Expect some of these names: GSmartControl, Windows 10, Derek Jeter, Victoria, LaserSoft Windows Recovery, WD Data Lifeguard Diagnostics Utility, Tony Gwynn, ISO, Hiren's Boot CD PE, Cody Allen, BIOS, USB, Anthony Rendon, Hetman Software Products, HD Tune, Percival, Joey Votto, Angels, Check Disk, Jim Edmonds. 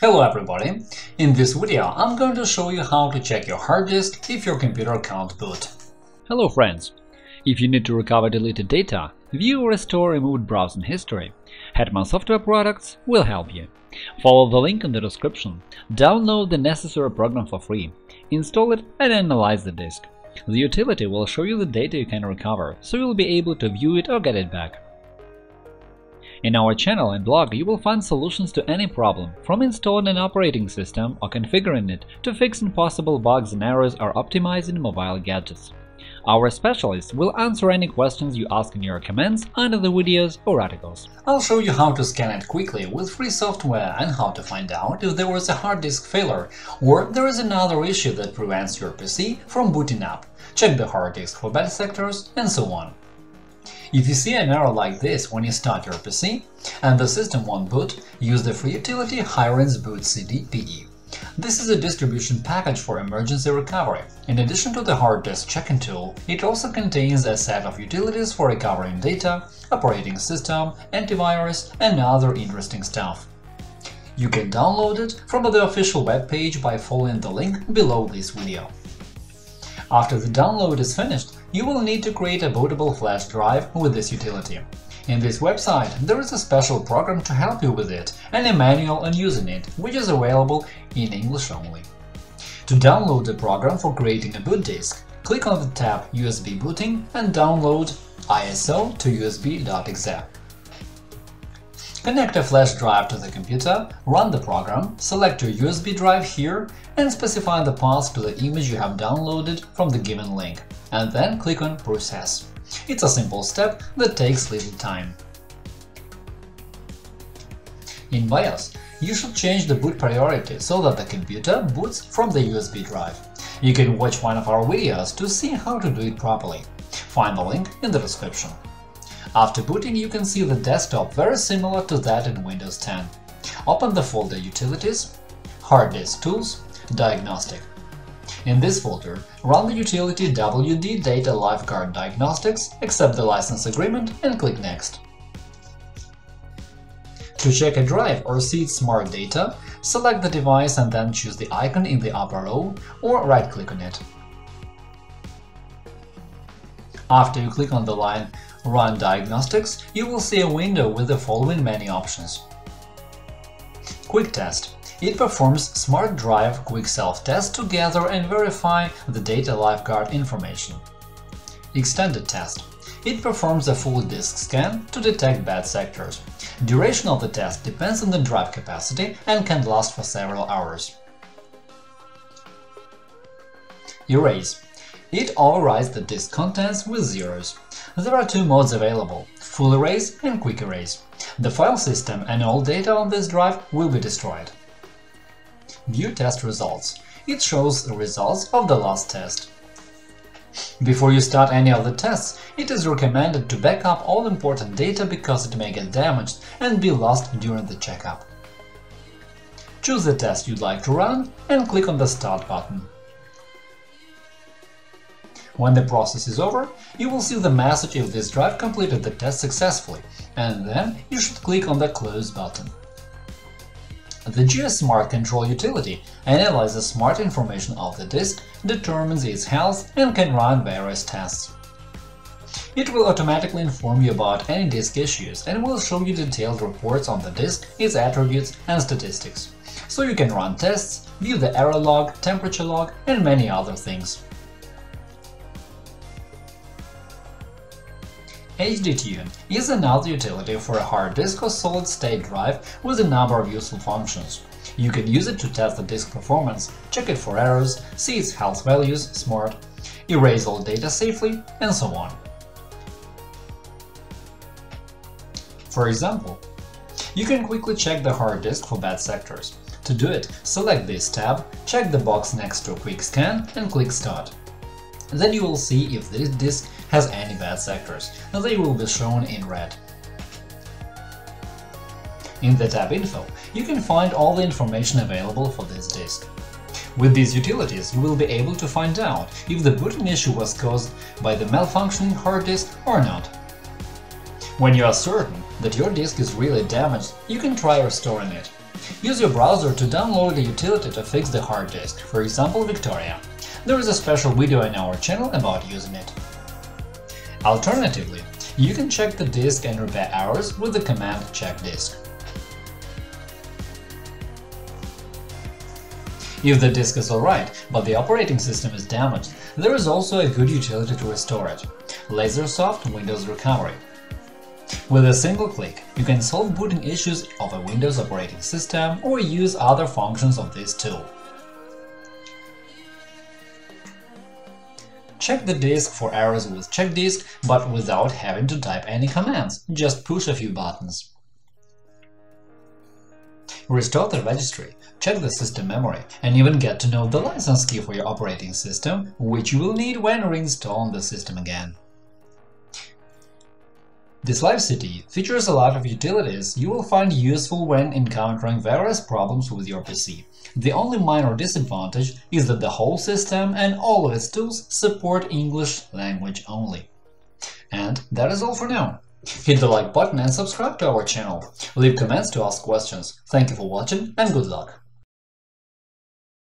Hello everybody! In this video I'm going to show you how to check your hard disk if your computer can't boot. Hello friends! If you need to recover deleted data, view or restore removed browsing history, Hetman Software Products will help you. Follow the link in the description, download the necessary program for free, install it and analyze the disk. The utility will show you the data you can recover, so you'll be able to view it or get it back. In our channel and blog you will find solutions to any problem, from installing an operating system or configuring it to fixing possible bugs and errors or optimizing mobile gadgets. Our specialists will answer any questions you ask in your comments under the videos or articles. I'll show you how to scan it quickly with free software and how to find out if there was a hard disk failure or there is another issue that prevents your PC from booting up, check the hard disk for bad sectors and so on. If you see an error like this when you start your PC and the system won't boot, use the free utility Hiren's Boot CD PE. This is a distribution package for emergency recovery. In addition to the hard disk check-in tool, it also contains a set of utilities for recovering data, operating system, antivirus and other interesting stuff. You can download it from the official webpage by following the link below this video. After the download is finished, you will need to create a bootable flash drive with this utility. In this website there is a special program to help you with it and a manual on using it, which is available in English only. To download the program for creating a boot disk, click on the tab USB booting and download ISO to USB.exe. Connect a flash drive to the computer, run the program, select your USB drive here and specify the path to the image you have downloaded from the given link, and then click on Process. It's a simple step that takes little time. In BIOS, you should change the boot priority so that the computer boots from the USB drive. You can watch one of our videos to see how to do it properly. Find the link in the description. After booting, you can see the desktop very similar to that in Windows 10. Open the folder Utilities, Hard Disk Tools, Diagnostic. In this folder, run the utility WD Data Lifeguard Diagnostics, accept the license agreement and click Next. To check a drive or see its smart data, select the device and then choose the icon in the upper row or right-click on it. After you click on the line Run Diagnostics, you will see a window with the following many options. Quick Test. It performs Smart Drive Quick Self-Test to gather and verify the data lifeguard information. Extended Test. It performs a full disk scan to detect bad sectors. Duration of the test depends on the drive capacity and can last for several hours. Erase. It overwrites the disk contents with zeros. There are two modes available – Full Erase and Quick Erase. The file system and all data on this drive will be destroyed. View Test Results. It shows the results of the last test. Before you start any of the tests, it is recommended to back up all important data because it may get damaged and be lost during the checkup. Choose the test you'd like to run and click on the Start button. When the process is over, you will see the message if this drive completed the test successfully, and then you should click on the Close button. The GSmartControl utility analyzes smart information of the disk, determines its health and can run various tests. It will automatically inform you about any disk issues and will show you detailed reports on the disk, its attributes and statistics. So you can run tests, view the error log, temperature log and many other things. HD Tune is another utility for a hard disk or solid-state drive with a number of useful functions. You can use it to test the disk performance, check it for errors, see its health values, smart, erase all data safely, and so on. For example, you can quickly check the hard disk for bad sectors. To do it, select this tab, check the box next to Quick Scan and click Start. Then you will see if this disk has any bad sectors. They will be shown in red. In the tab Info, you can find all the information available for this disk. With these utilities, you will be able to find out if the booting issue was caused by the malfunctioning hard disk or not. When you are certain that your disk is really damaged, you can try restoring it. Use your browser to download the utility to fix the hard disk, for example Victoria. There is a special video in our channel about using it. Alternatively, you can check the disk and repair errors with the command Check Disk. If the disk is alright, but the operating system is damaged, there is also a good utility to restore it – LaserSoft Windows Recovery. With a single click, you can solve booting issues of a Windows operating system or use other functions of this tool. Check the disk for errors with Check Disk, but without having to type any commands, just push a few buttons. Restore the registry, check the system memory, and even get to know the license key for your operating system, which you will need when reinstalling the system again. This Live CD features a lot of utilities you will find useful when encountering various problems with your PC. The only minor disadvantage is that the whole system and all of its tools support English language only. And that is all for now. Hit the like button and subscribe to our channel. Leave comments to ask questions. Thank you for watching and good luck!